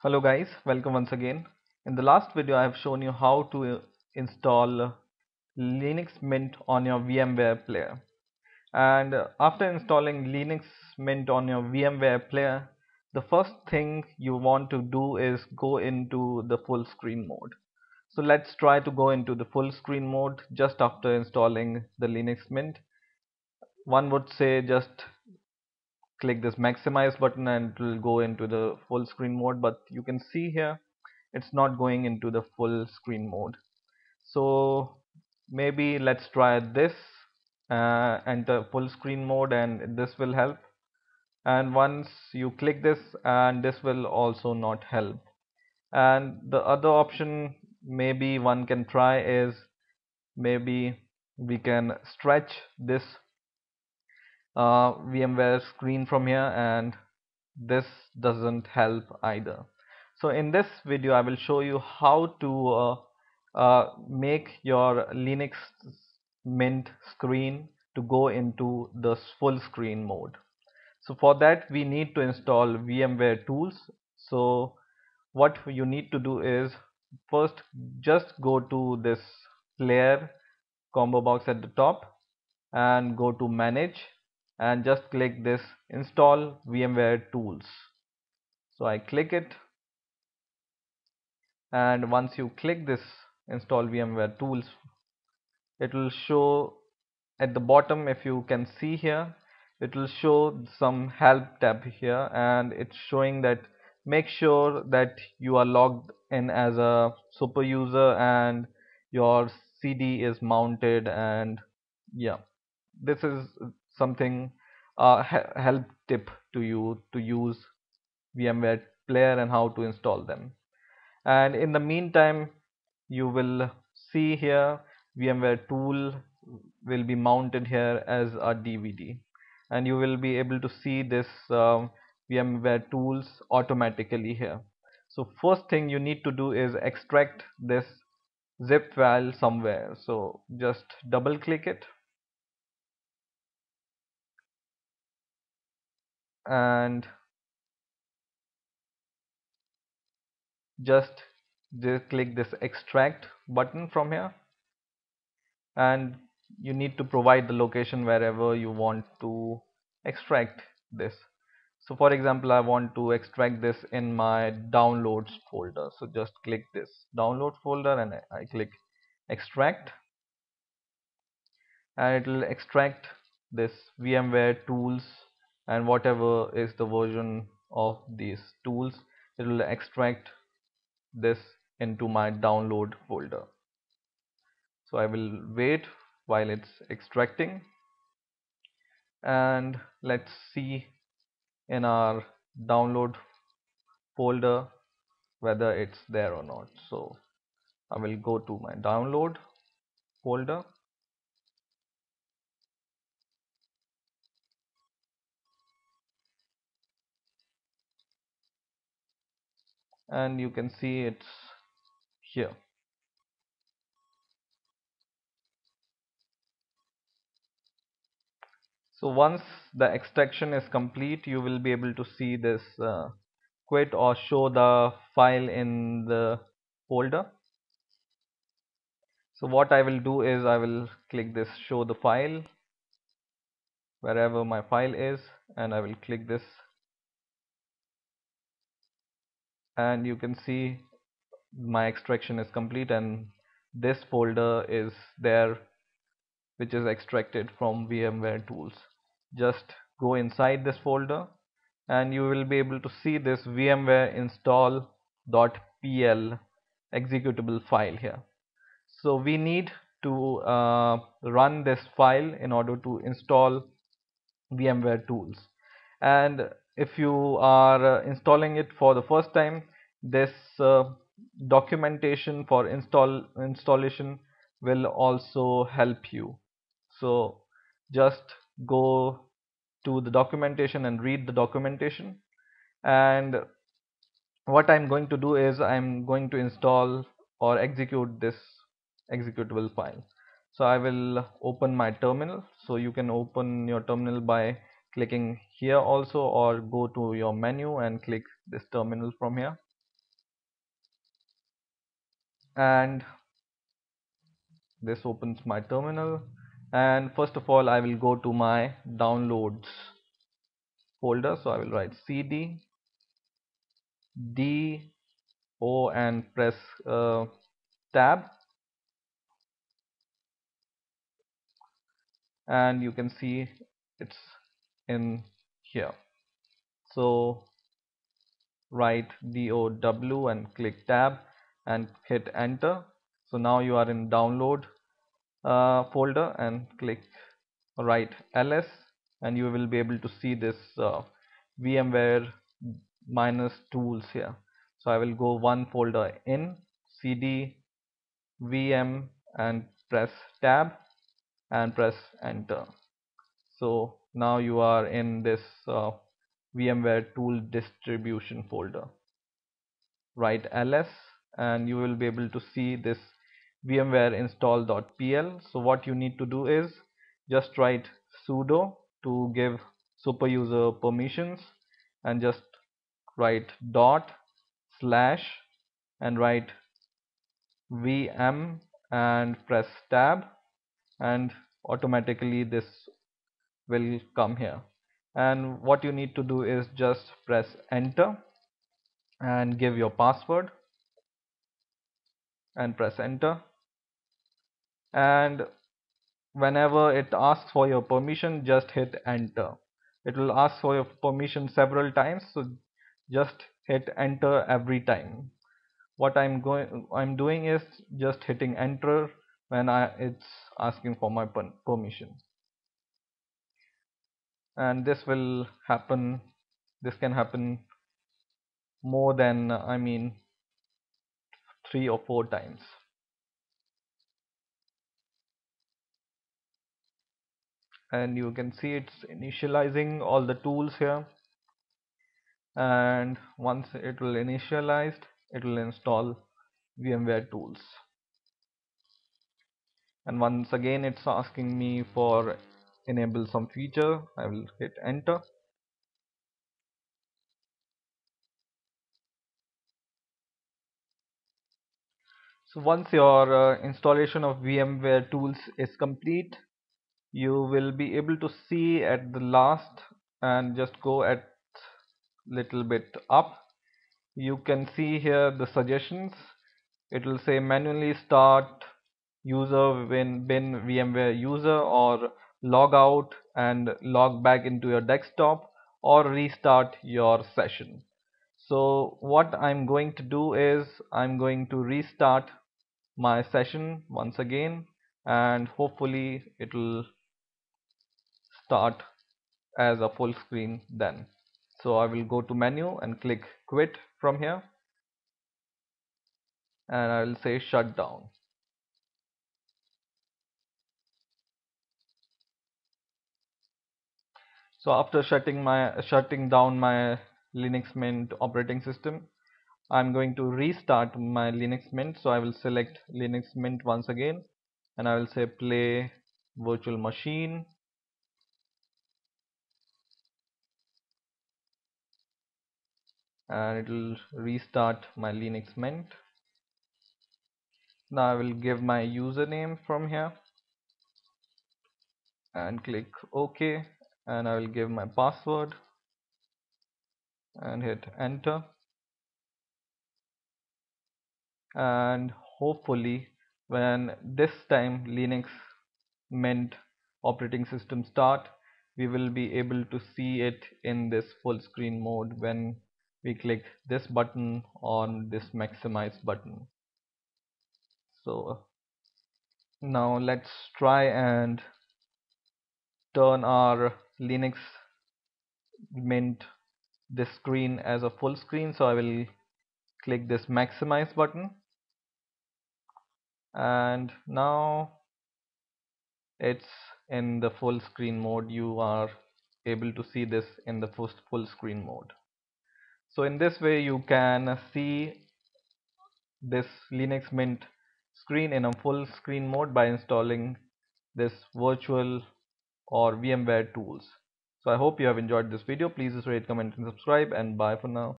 Hello guys, welcome once again. In the last video I have shown you how to install Linux Mint on your VMware Player, and after installing Linux Mint on your VMware Player, the first thing you want to do is go into the full screen mode. So let's try to go into the full screen mode just after installing the Linux Mint. One would say just click this maximize button and it will go into the full screen mode, but you can see here it's not going into the full screen mode. So maybe let's try this, enter full screen mode, and this will help. And once you click this, and this will also not help. And the other option maybe one can try is maybe we can stretch this VMware screen from here, and this doesn't help either. So in this video I will show you how to make your Linux Mint screen to go into the full screen mode. So for that we need to install VMware tools. So what you need to do is first just go to this player combo box at the top and go to manage, and just click this install VMware tools. So I click it, and once you click this install VMware tools, it will show at the bottom, if you can see here, it will show some help tab here, and it's showing that make sure that you are logged in as a super user and your CD is mounted, and yeah, this is something help tip to you to use VMware Player and how to install them. And in the meantime you will see here VMware tool will be mounted here as a DVD, and you will be able to see this VMware tools automatically here. So first thing you need to do is extract this zip file somewhere. So just double click it, and just click this extract button from here, and you need to provide the location wherever you want to extract this. So for example I want to extract this in my downloads folder, so just click this download folder and I click extract, and it will extract this VMware tools and whatever is the version of these tools, it will extract this into my download folder. So I will wait while it's extracting, and let's see in our download folder whether it's there or not. So I will go to my download folder, and you can see it's here. So once the extraction is complete, you will be able to see this quit or show the file in the folder. So what I will do is I will click this show the file wherever my file is, and I will click this, and you can see my extraction is complete, and this folder is there which is extracted from VMware tools. Just go inside this folder and you will be able to see this VMware install.pl executable file here. So we need to run this file in order to install VMware tools. And if you are installing it for the first time, this documentation for installation will also help you. So just go to the documentation and read the documentation, and what I'm going to do is I'm going to install or execute this executable file. So I will open my terminal. So you can open your terminal by clicking here also, or go to your menu and click this terminal from here. and this opens my terminal. And first of all, I will go to my downloads folder. So I will write cd d o and press tab, and you can see it's in here. So write DOW and click tab and hit enter. So now you are in download folder, and click write ls, and you will be able to see this VMware minus tools here. So I will go one folder in, cd vm and press tab and press enter. So now you are in this VMware tool distribution folder. Write ls, and you will be able to see this VMware install.pl. so what you need to do is just write sudo to give superuser permissions, and just write // and write vm and press tab, and automatically this will come here. And what you need to do is just press enter and give your password and press enter. And whenever it asks for your permission, just hit enter. It will ask for your permission several times, so just hit enter every time. What I'm doing is just hitting enter when it's asking for my permission. And this will happen, this can happen more than 3 or 4 times. And you can see it's initializing all the tools here, and once it will initialize, it will install VMware tools. And once again it's asking me for enable some feature. I will hit enter. So once your installation of VMware tools is complete, you will be able to see at the last, and just go at little bit up, you can see here the suggestions. It will say manually start user when bin VMware user, or log out and log back into your desktop, or restart your session. So what I'm going to do is I'm going to restart my session once again, and hopefully it will start as a full screen then. So I will go to menu and click quit from here, and I will say shut down. So after shutting down my Linux Mint operating system, I'm going to restart my Linux Mint. So I will select Linux Mint once again, and I will say play virtual machine. And it will restart my Linux Mint. Now I will give my username from here and click OK, and I will give my password and hit enter, and hopefully when this time Linux Mint operating system start, we will be able to see it in this full screen mode when we click this button on this maximize button. So now let's try and turn our Linux Mint this screen as a full screen. So I will click this maximize button, and now it's in the full screen mode. You are able to see this in the first full screen mode. So in this way you can see this Linux Mint screen in a full screen mode by installing this virtual or VMware tools. So I hope you have enjoyed this video. Please rate, comment and subscribe, and bye for now.